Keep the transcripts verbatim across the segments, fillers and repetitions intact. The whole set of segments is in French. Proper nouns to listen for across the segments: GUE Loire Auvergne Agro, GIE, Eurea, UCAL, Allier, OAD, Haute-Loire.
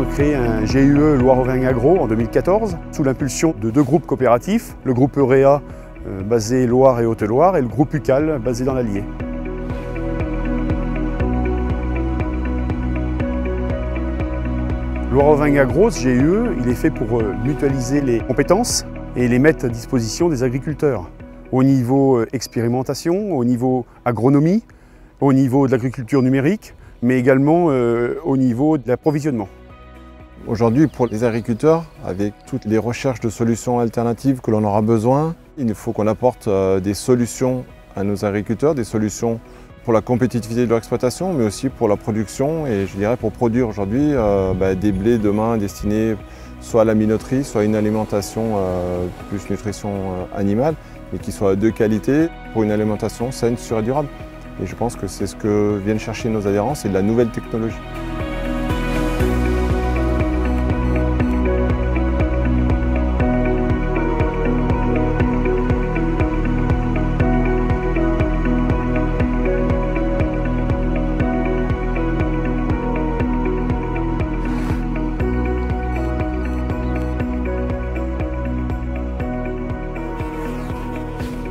avons créé un G U E Loire Auvergne Agro en deux mille quatorze, sous l'impulsion de deux groupes coopératifs, le groupe Eurea, euh, basé Loire et Haute-Loire, et le groupe U C A L, basé dans l'Allier. Loire Auvergne Agro, ce G U E, il est fait pour euh, mutualiser les compétences et les mettre à disposition des agriculteurs, au niveau euh, expérimentation, au niveau agronomie, au niveau de l'agriculture numérique, mais également euh, au niveau de l'approvisionnement. Aujourd'hui, pour les agriculteurs, avec toutes les recherches de solutions alternatives que l'on aura besoin, il faut qu'on apporte euh, des solutions à nos agriculteurs, des solutions pour la compétitivité de leur exploitation, mais aussi pour la production et je dirais pour produire aujourd'hui euh, bah, des blés demain destinés soit à la minoterie, soit à une alimentation euh, plus nutrition euh, animale, mais qui soit de qualité pour une alimentation saine, sûre et durable. Et je pense que c'est ce que viennent chercher nos adhérents, c'est de la nouvelle technologie.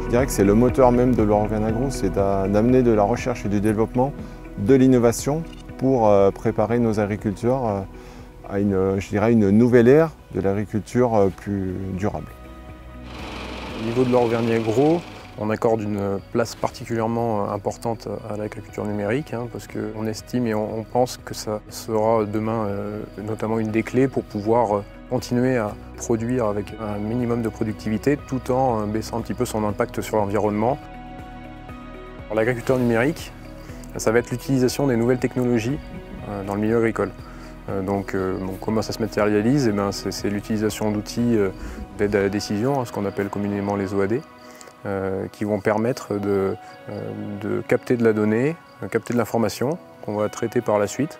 Je dirais que c'est le moteur même de Loire Auvergne Agro, c'est d'amener de la recherche et du développement, de l'innovation pour préparer nos agriculteurs à une, je dirais, une nouvelle ère de l'agriculture plus durable. Au niveau de Loire Auvergne Agro, on accorde une place particulièrement importante à l'agriculture numérique hein, parce qu'on estime et on pense que ça sera demain euh, notamment une des clés pour pouvoir continuer à produire avec un minimum de productivité tout en baissant un petit peu son impact sur l'environnement. L'agriculture numérique, ça va être l'utilisation des nouvelles technologies dans le milieu agricole. Donc bon, comment ça se matérialise eh ben, c'est l'utilisation d'outils d'aide à la décision, ce qu'on appelle communément les O A D, qui vont permettre de, de capter de la donnée, de capter de l'information qu'on va traiter par la suite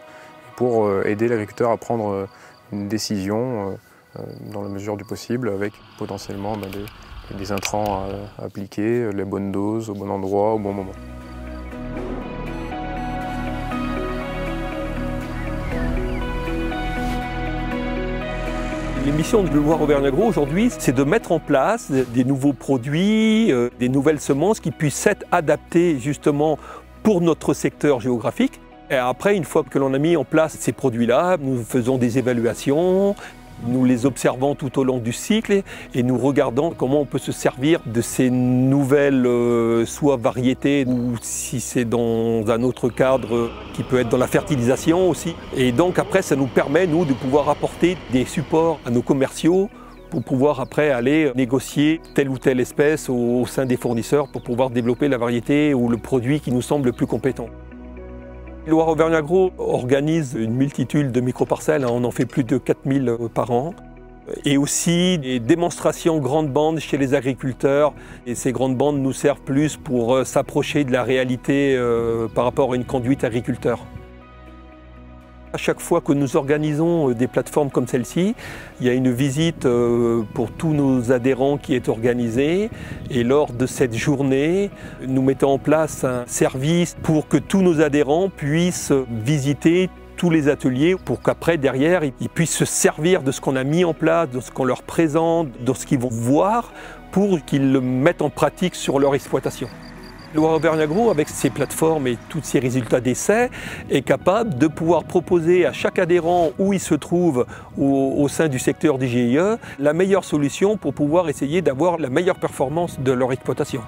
pour aider l'agriculteur à prendre une décision euh, dans la mesure du possible avec potentiellement bah, des, des intrants à, à appliquer, les bonnes doses, au bon endroit, au bon moment. Les missions de Loire Auvergne Agro aujourd'hui, c'est de mettre en place des nouveaux produits, euh, des nouvelles semences qui puissent être adaptées justement pour notre secteur géographique. Et après, une fois que l'on a mis en place ces produits-là, nous faisons des évaluations, nous les observons tout au long du cycle et nous regardons comment on peut se servir de ces nouvelles euh, soit variétés ou si c'est dans un autre cadre euh, qui peut être dans la fertilisation aussi. Et donc après, ça nous permet, nous, de pouvoir apporter des supports à nos commerciaux pour pouvoir après aller négocier telle ou telle espèce au, au sein des fournisseurs pour pouvoir développer la variété ou le produit qui nous semble le plus compétent. Loire Auvergne Agro organise une multitude de micro-parcelles, on en fait plus de quatre mille par an, et aussi des démonstrations grandes bandes chez les agriculteurs. Et ces grandes bandes nous servent plus pour s'approcher de la réalité euh, par rapport à une conduite agriculteur. À chaque fois que nous organisons des plateformes comme celle-ci, il y a une visite pour tous nos adhérents qui est organisée. Et lors de cette journée, nous mettons en place un service pour que tous nos adhérents puissent visiter tous les ateliers pour qu'après, derrière, ils puissent se servir de ce qu'on a mis en place, de ce qu'on leur présente, de ce qu'ils vont voir pour qu'ils le mettent en pratique sur leur exploitation. Loire Auvergne Agro, avec ses plateformes et tous ses résultats d'essais, est capable de pouvoir proposer à chaque adhérent où il se trouve au, au sein du secteur du G I E la meilleure solution pour pouvoir essayer d'avoir la meilleure performance de leur exploitation.